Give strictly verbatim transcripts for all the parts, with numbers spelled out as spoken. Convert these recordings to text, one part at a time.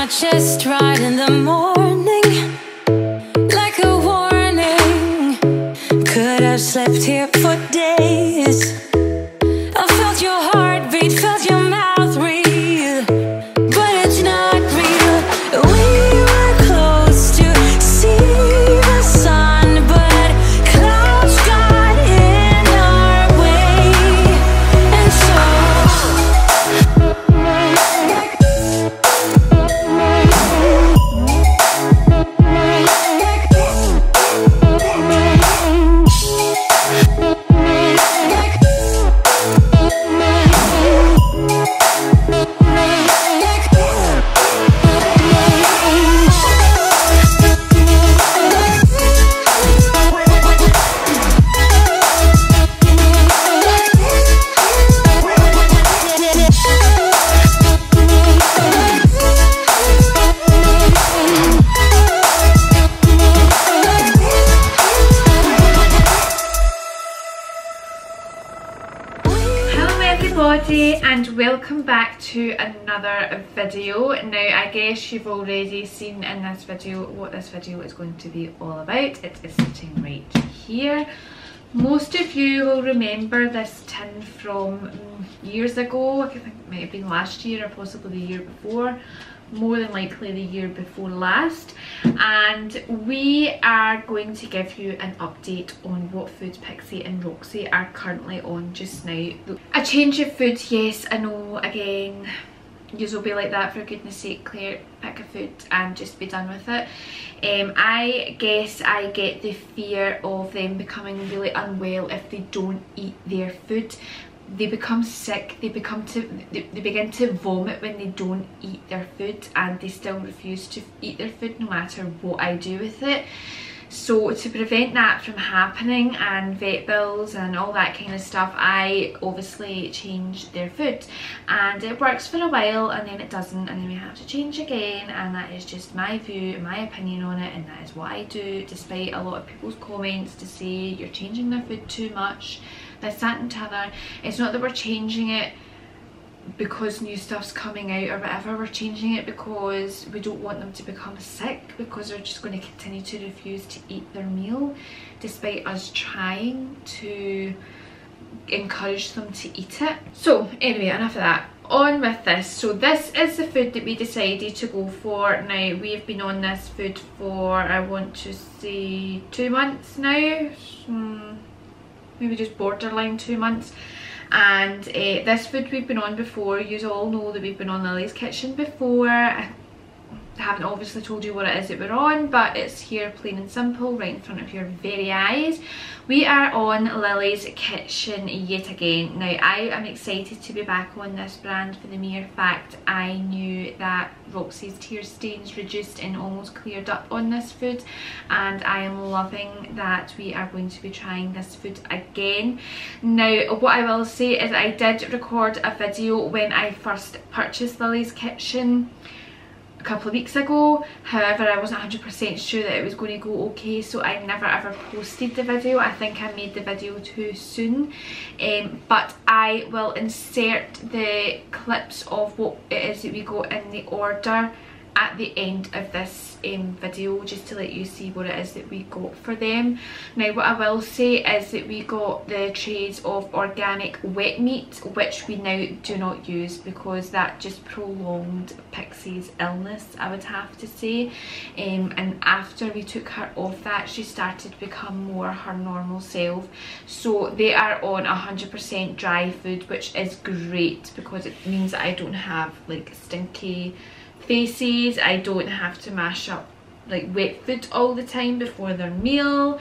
my chest right in the morning, like a warning. Could have slept here for days. I felt your heartbeat, felt your mouth real, but it's not real. We were close to see the sun, but clouds got in our way. And so and welcome back to another video. Now I guess you've already seen in this video what this video is going to be all about. It is sitting right here. Most of you will remember this tin from years ago. I think it might have been last year or possibly the year before, more than likely the year before last, and we are going to give you an update on what foods Pixie and Roxy are currently on just now. A change of food, yes, I know, again, you'll be like that, for goodness sake Claire, pick a food and just be done with it. Um, I guess I get the fear of them becoming really unwell if they don't eat their food. They become sick, they become to they, they begin to vomit when they don't eat their food, and they still refuse to eat their food no matter what I do with it. So to prevent that from happening and vet bills and all that kind of stuff, I obviously change their food, and it works for a while and then it doesn't, and then we have to change again, and that is just my view and my opinion on it, and that is what I do, despite a lot of people's comments to say you're changing their food too much, this, that and t'other. It's not that we're changing it because new stuff's coming out or whatever, we're changing it because we don't want them to become sick, because they're just going to continue to refuse to eat their meal despite us trying to encourage them to eat it. So anyway, enough of that, on with this. So this is the food that we decided to go for. Now we've been on this food for, I want to say, two months now, hmm, maybe just borderline two months. And uh, this food we've been on before. You all know that we've been on Lily's Kitchen before. I haven't obviously told you what it is that we're on, but it's here plain and simple right in front of your very eyes. We are on Lily's Kitchen yet again. Now I am excited to be back on this brand for the mere fact I knew that Roxy's tear stains reduced and almost cleared up on this food, and I am loving that we are going to be trying this food again. Now what I will say is I did record a video when I first purchased Lily's Kitchen a couple of weeks ago, however I wasn't one hundred percent sure that it was going to go okay, so I never ever posted the video. I think I made the video too soon, um, but I will insert the clips of what it is that we got in the order at the end of this um, video, just to let you see what it is that we got for them. Now what I will say is that we got the trays of organic wet meat, which we now do not use because that just prolonged Pixie's illness, I would have to say, um, and after we took her off that, she started to become more her normal self. So they are on one hundred percent dry food, which is great because it means that I don't have like stinky faces, I don't have to mash up like wet food all the time before their meal.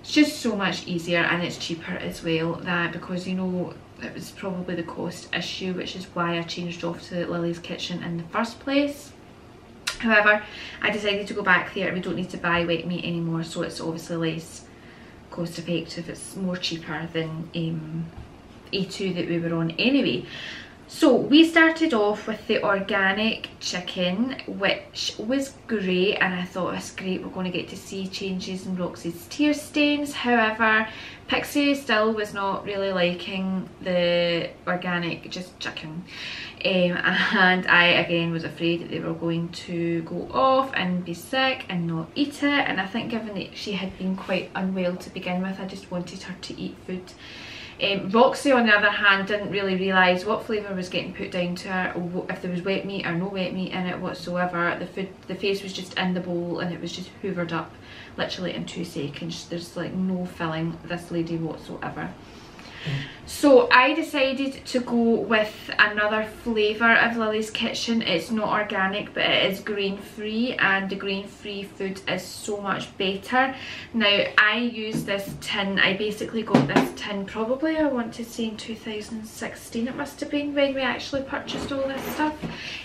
It's just so much easier, and it's cheaper as well, that because, you know, it was probably the cost issue, which is why I changed off to Lily's Kitchen in the first place. However, I decided to go back there. We don't need to buy wet meat anymore, so it's obviously less cost effective, it's more cheaper than um, A two that we were on anyway. So we started off with the organic chicken, which was great, and I thought that's great, we're going to get to see changes in Roxy's tear stains. However, Pixie still was not really liking the organic just chicken, um, and I again was afraid that they were going to go off and be sick and not eat it. And I think given that she had been quite unwell to begin with, I just wanted her to eat food. Um, Roxy, on the other hand, didn't really realise what flavour was getting put down to her, or if there was wet meat or no wet meat in it whatsoever. The food, the face was just in the bowl and it was just hoovered up literally in two seconds. There's like no filling this lady whatsoever. Mm. So I decided to go with another flavour of Lily's Kitchen. It's not organic, but it is grain free, and the grain free food is so much better. Now I use this tin, I basically got this tin probably, I want to say in two thousand sixteen it must have been, when we actually purchased all this stuff.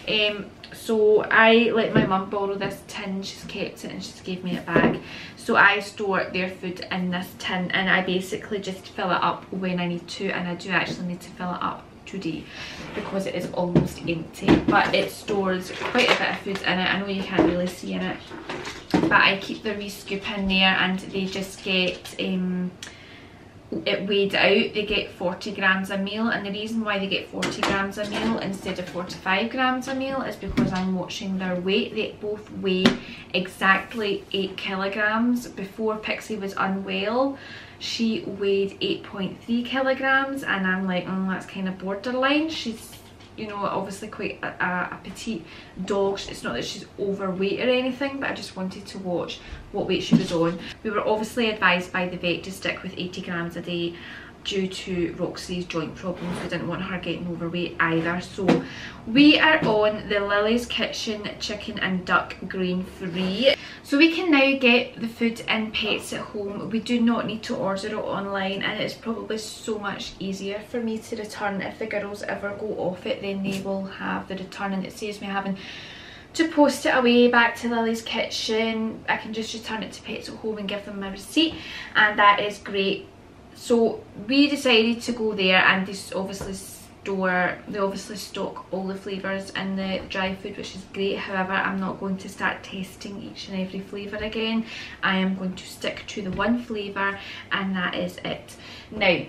Um, so I let my mum borrow this tin, she's kept it and she's gave me a bag. So I store their food in this tin and I basically just fill it up when I need to, and I do actually need to fill it up today because it is almost empty, but it stores quite a bit of food in it. I know you can't really see in it, but I keep the wee scoop in there and they just get um it weighed out. They get forty grams a meal, and the reason why they get forty grams a meal instead of forty-five grams a meal is because I'm watching their weight. They both weigh exactly eight kilograms. Before Pixie was unwell she weighed eight point three kilograms, and I'm like, mm, that's kind of borderline. She's, you know, obviously quite a, a petite dog. It's not that she's overweight or anything, but I just wanted to watch what weight she was on. We were obviously advised by the vet to stick with eighty grams a day due to Roxy's joint problems. We didn't want her getting overweight either. So we are on the Lily's Kitchen chicken and duck grain free. So we can now get the food in Pets at Home. We do not need to order it online, and it's probably so much easier for me to return. If the girls ever go off it, then they will have the return, and it saves me having to post it away back to Lily's Kitchen. I can just return it to Pets at Home and give them my receipt, and that is great. So we decided to go there, and they obviously store, they obviously stock all the flavours in the dry food, which is great. However, I'm not going to start testing each and every flavour again. I am going to stick to the one flavour, and that is it. Now,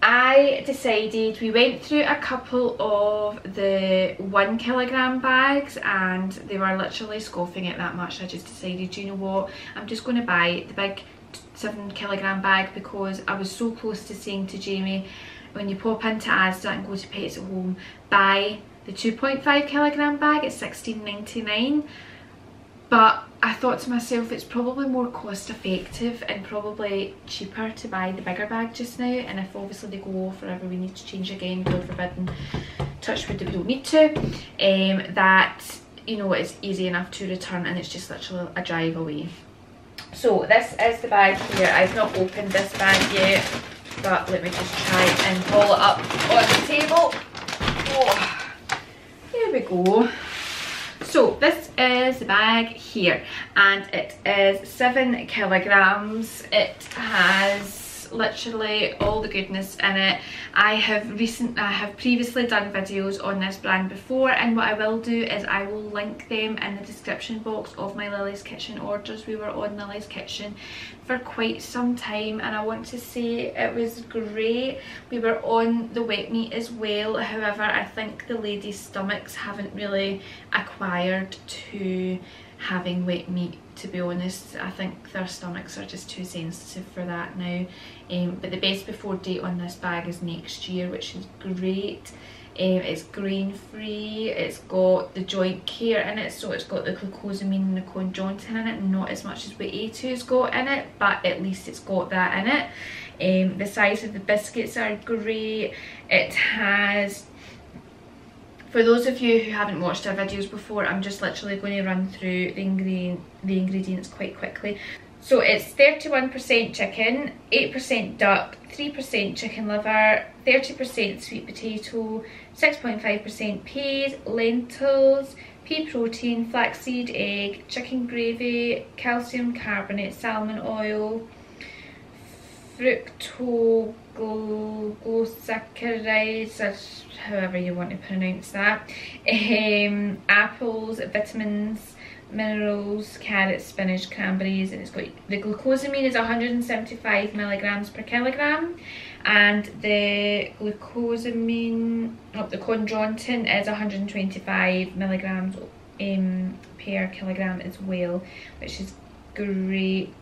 I decided, we went through a couple of the one kilogram bags and they were literally scoffing at that much. I just decided, you know what, I'm just going to buy the big seven kilogram bag, because I was so close to saying to Jamie, when you pop into Asda and go to Pets at Home, buy the two point five kilogram bag at sixteen ninety-nine. But I thought to myself, it's probably more cost effective and probably cheaper to buy the bigger bag just now, and if obviously they go off or ever we need to change again, God forbid, and touch wood that we don't need to, um, that, you know, it's easy enough to return and it's just literally a drive away. So this is the bag here. I've not opened this bag yet, but let me just try and pull it up on the table. Oh, here we go. So this is the bag here, and it is seven kilograms. It has literally all the goodness in it. I have recent I have previously done videos on this brand before, and what I will do is I will link them in the description box of my Lily's Kitchen orders. We were on Lily's Kitchen for quite some time, and I want to say it was great. We were on the wet meat as well. However, I think the ladies' stomachs haven't really acquired to having wet meat, to be honest. I think their stomachs are just too sensitive for that now, um, but the best before date on this bag is next year, which is great. Um, it's grain free, it's got the joint care in it, so it's got the glucosamine and the conjointin in it, not as much as what A two's got in it, but at least it's got that in it. Um, the size of the biscuits are great. It has, for those of you who haven't watched our videos before, I'm just literally going to run through the, ingredient, the ingredients quite quickly. So it's thirty-one percent chicken, eight percent duck, three percent chicken liver, thirty percent sweet potato, six point five percent peas, lentils, pea protein, flaxseed, egg, chicken gravy, calcium carbonate, salmon oil, fructoglycerides, or however you want to pronounce that, um, apples, vitamins, minerals, carrots, spinach, cranberries, and it's got the glucosamine is one hundred seventy-five milligrams per kilogram, and the glucosamine, oh, the chondroitin is one hundred twenty-five milligrams um, per kilogram as well, which is great.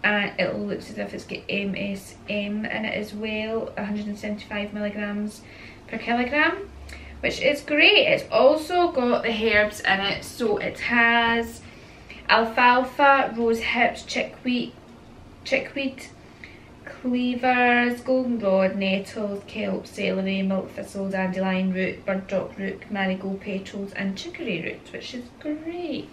And it looks as if it's got M S M in it as well, one hundred seventy-five milligrams per kilogram, which is great. It's also got the herbs in it, so it has alfalfa, rose hips, chickweed, chickweed, cleavers, goldenrod, nettles, kelp, celery, milk thistle, dandelion root, burdock root, marigold petals, and chicory root, which is great.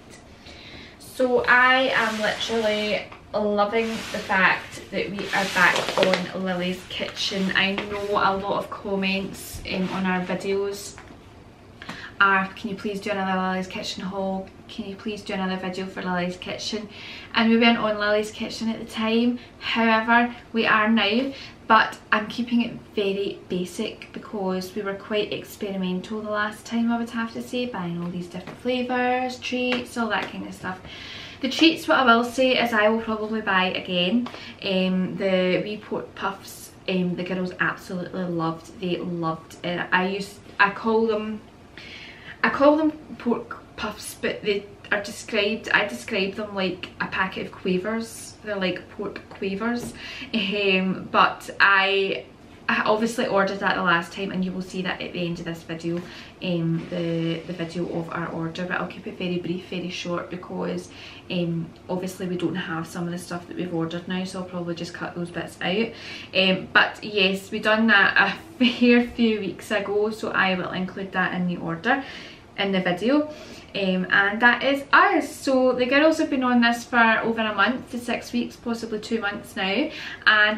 So I am literally loving the fact that we are back on Lily's Kitchen. I know a lot of comments um, on our videos are, can you please do another Lily's Kitchen haul? Can you please do another video for Lily's Kitchen? And we weren't on Lily's Kitchen at the time, however we are now, but I'm keeping it very basic because we were quite experimental the last time, I would have to say, buying all these different flavours, treats, all that kind of stuff. The treats, what I will say is I will probably buy again. Um, the wee pork puffs, um, the girls absolutely loved. They loved it. I used, I call them, I call them pork puffs, but they are described, I describe them like a packet of quavers. They're like pork quavers. Um, but I, I obviously ordered that the last time, and you will see that at the end of this video, um, the, the video of our order, but I'll keep it very brief, very short, because um, obviously we don't have some of the stuff that we've ordered now, so I'll probably just cut those bits out. Um, but yes, we done that a fair few weeks ago, so I will include that in the order, in the video. Um, and that is us. So the girls have been on this for over a month to six weeks, possibly two months now, and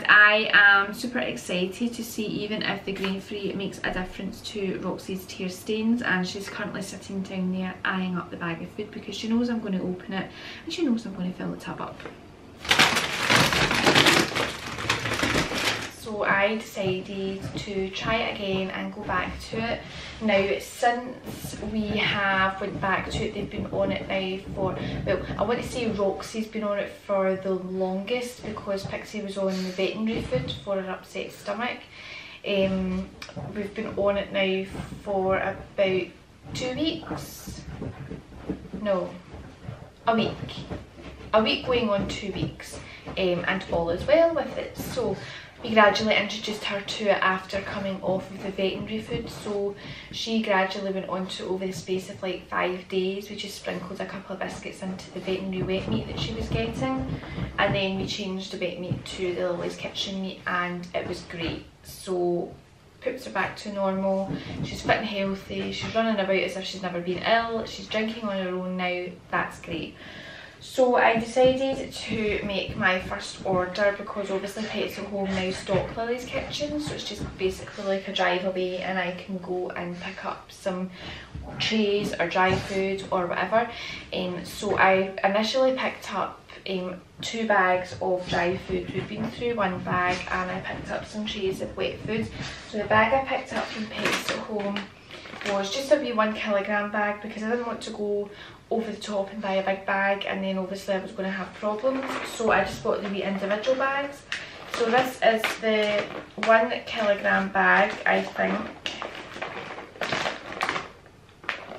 I am super excited to see even if the grain free makes a difference to Roxy's tear stains. And she's currently sitting down there eyeing up the bag of food because she knows I'm going to open it and she knows I'm going to fill the tub up. So I decided to try it again and go back to it. Now, since we have went back to it, they've been on it now for, well, I want to say Roxy's been on it for the longest because Pixie was on the veterinary food for her upset stomach. Um, we've been on it now for about two weeks. No, a week. A week going on two weeks, um, and all is well with it. So we gradually introduced her to it after coming off of the veterinary food, so she gradually went on to, over the space of like five days, we just sprinkled a couple of biscuits into the veterinary wet meat that she was getting, and then we changed the wet meat to the Lily's Kitchen meat, and it was great. So poops are back to normal, she's fit and healthy, she's running about as if she's never been ill, she's drinking on her own now, that's great. So I decided to make my first order because obviously Pets at Home now stock Lily's Kitchen, so it's just basically like a drive away and I can go and pick up some trays or dry food or whatever. Um, so I initially picked up um, two bags of dry food. We've been through one bag and I picked up some trays of wet food. So the bag I picked up from Pets at Home was just a wee one kilogram bag because I didn't want to go over the top and buy a big bag and then obviously I was going to have problems, so I just bought the wee individual bags. So this is the one kilogram bag, I think.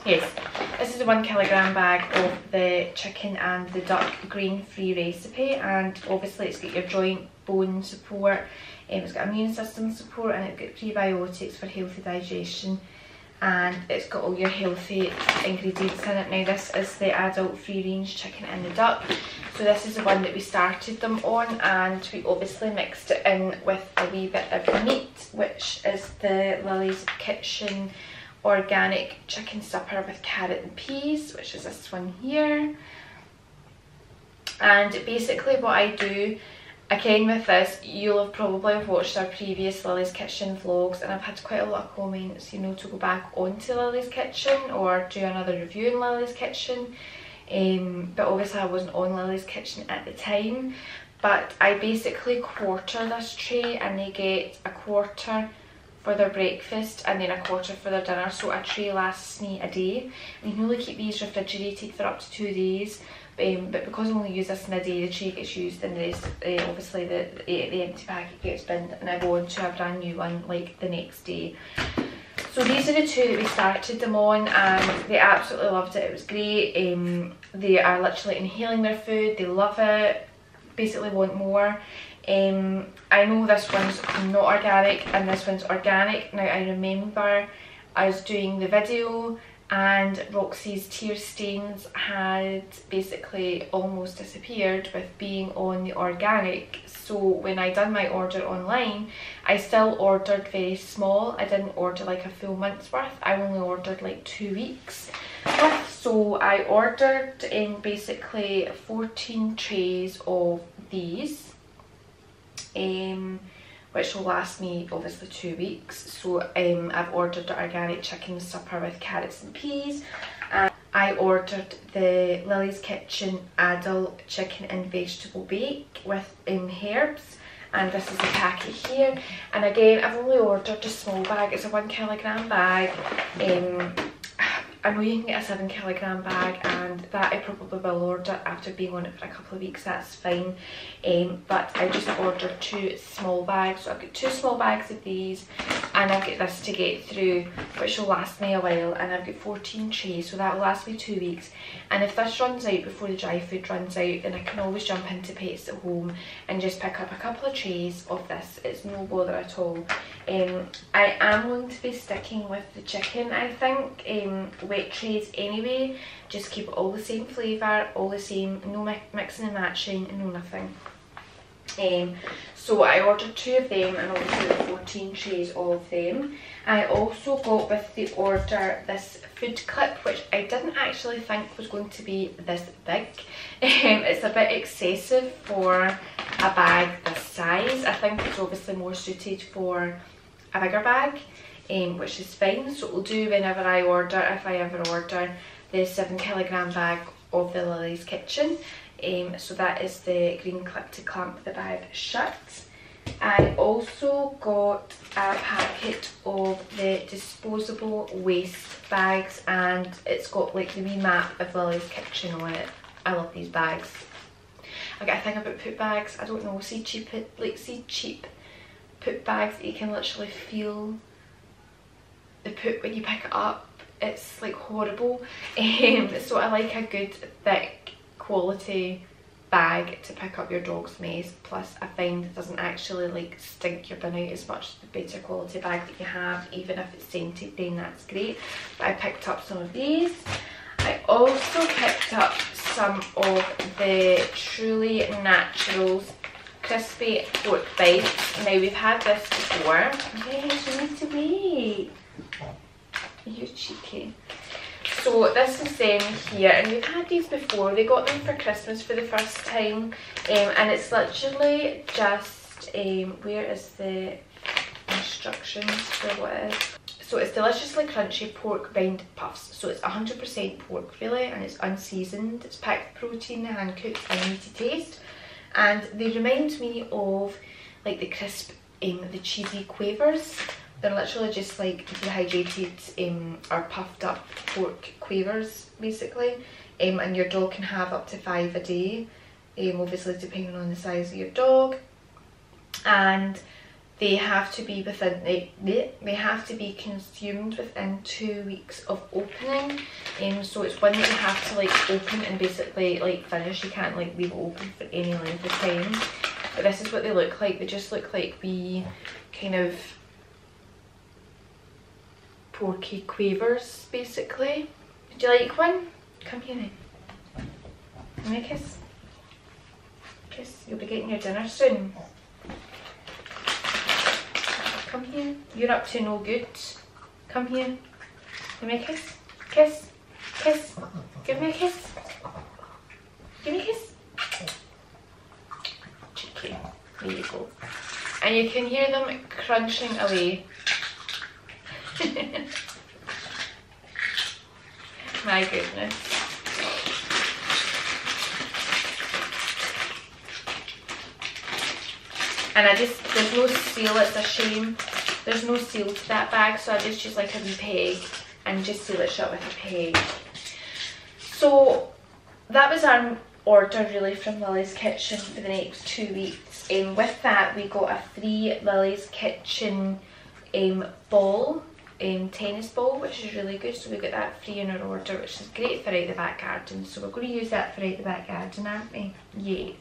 Yes, this is the one kilogram bag of the chicken and the duck grain free recipe, and obviously it's got your joint bone support, um, it's got immune system support, and it's got prebiotics for healthy digestion, and it's got all your healthy ingredients in it. Now this is the adult free range chicken and the duck, so this is the one that we started them on, and we obviously mixed it in with a wee bit of meat, which is the Lily's Kitchen organic chicken supper with carrot and peas, which is this one here. And basically what I do, again with this, you'll have probably watched our previous Lily's Kitchen vlogs, and I've had quite a lot of comments, you know, to go back onto Lily's Kitchen or do another review in Lily's Kitchen. Um, but obviously I wasn't on Lily's Kitchen at the time, but I basically quarter this tray and they get a quarter for their breakfast and then a quarter for their dinner, so a tray lasts me a day. And you can only keep these refrigerated for up to two days, um, but because I only use this in a day, the tray gets used and the rest, uh, obviously the, the, the empty packet gets binned and I go on to a brand new one like the next day. So these are the two that we started them on and they absolutely loved it, it was great. Um, they are literally inhaling their food, they love it, basically want more. Um, I know this one's not organic and this one's organic. Now I remember I was doing the video and Roxy's tear stains had basically almost disappeared with being on the organic, so when I done my order online I still ordered very small. I didn't order like a full month's worth, I only ordered like two weeks worth. So I ordered in um, basically fourteen trays of these, um, which will last me obviously two weeks. So um, I've ordered the organic chicken supper with carrots and peas. And I ordered the Lily's Kitchen adult chicken and vegetable bake with um, herbs. And this is the packet here. And again, I've only ordered a small bag. It's a one kilogram bag. Um, I know you can get a seven kilogram bag and that I probably will order after being on it for a couple of weeks, that's fine. Um, but I just ordered two small bags, so I've got two small bags of these and I've got this to get through, which will last me a while, and I've got fourteen trays, so that will last me two weeks. And if this runs out before the dry food runs out, then I can always jump into Pets at Home and just pick up a couple of trays of this, it's no bother at all. Um, I am going to be sticking with the chicken, I think. Um, wet trays anyway, just keep it all the same flavour, all the same, no mi mixing and matching, no nothing. Um, so I ordered two of them and obviously the fourteen trays of them. I also got with the order this food clip, which I didn't actually think was going to be this big. Um, it's a bit excessive for a bag this size. I think it's obviously more suited for a bigger bag. Um, which is fine, so it will do whenever I order, if I ever order, the seven kilogram bag of the Lily's Kitchen. Um, so that is the green clip to clamp the bag shut. I also got a packet of the disposable waste bags and it's got like the wee map of Lily's Kitchen on it. I love these bags. I get a thing about poop bags, I don't know, see cheap, like, see cheap poop bags that you can literally feel the poop when you pick it up, it's like horrible. Um, so I like a good thick quality bag to pick up your dog's mess, plus I find it doesn't actually like stink your bin out as much. The better quality bag that you have, even if it's scented, then that's great. But I picked up some of these. I also picked up some of the Truly Naturals crispy oat bites. Now we've had this before. Yes, you need to wait. You're cheeky. So this is them here, and we've had these before. They got them for Christmas for the first time, um, and it's literally just um, where is the instructions for what it is? So it's deliciously crunchy pork rind puffs. So it's one hundred percent pork really, and it's unseasoned. It's packed with protein, hand cooked, and meaty taste. And they remind me of like the crisp, um, the cheesy quavers. They're literally just like dehydrated um, or puffed up pork quavers basically, um, and your dog can have up to five a day, um, obviously depending on the size of your dog, and they have to be within they they have to be consumed within two weeks of opening. Um, so it's one that you have to like open and basically like finish. You can't like leave it open for any length of time. But this is what they look like. They just look like wee kind of porky quavers basically. Would you like one? Come here now. Give me a kiss. Kiss. You'll be getting your dinner soon. Come here. You're up to no good. Come here. Give me a kiss. Kiss. Kiss. Give me a kiss. Give me a kiss. Cheeky. There you go. And you can hear them crunching away. My goodness. and I just, there's no seal, it's a shame. There's no seal to that bag, so I just use like a peg and just seal it shut with a peg. So that was our order really from Lily's Kitchen for the next two weeks. And um, with that we got a free Lily's Kitchen um, ball, um, tennis ball, which is really good. So we got that free in our order, which is great for out the back garden. So we're going to use that for out the back garden, aren't we? Yes.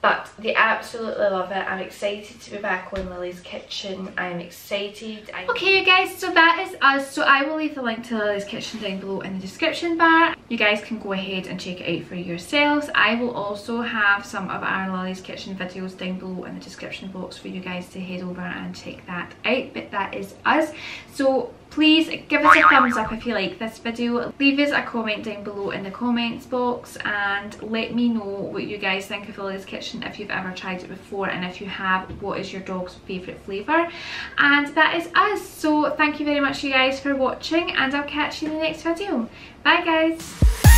But they absolutely love it. I'm excited to be back on Lily's Kitchen. I'm excited. I'm okay, you guys, so that is us. So I will leave the link to Lily's Kitchen down below in the description bar. You guys can go ahead and check it out for yourselves. I will also have some of our Lily's Kitchen videos down below in the description box for you guys to head over and check that out. But that is us. So please give us a thumbs up if you like this video. Leave us a comment down below in the comments box and let me know what you guys think of Lily's Kitchen, if you've ever tried it before, and if you have, what is your dog's favourite flavour. And that is us. So thank you very much you guys for watching, and I'll catch you in the next video. Bye guys.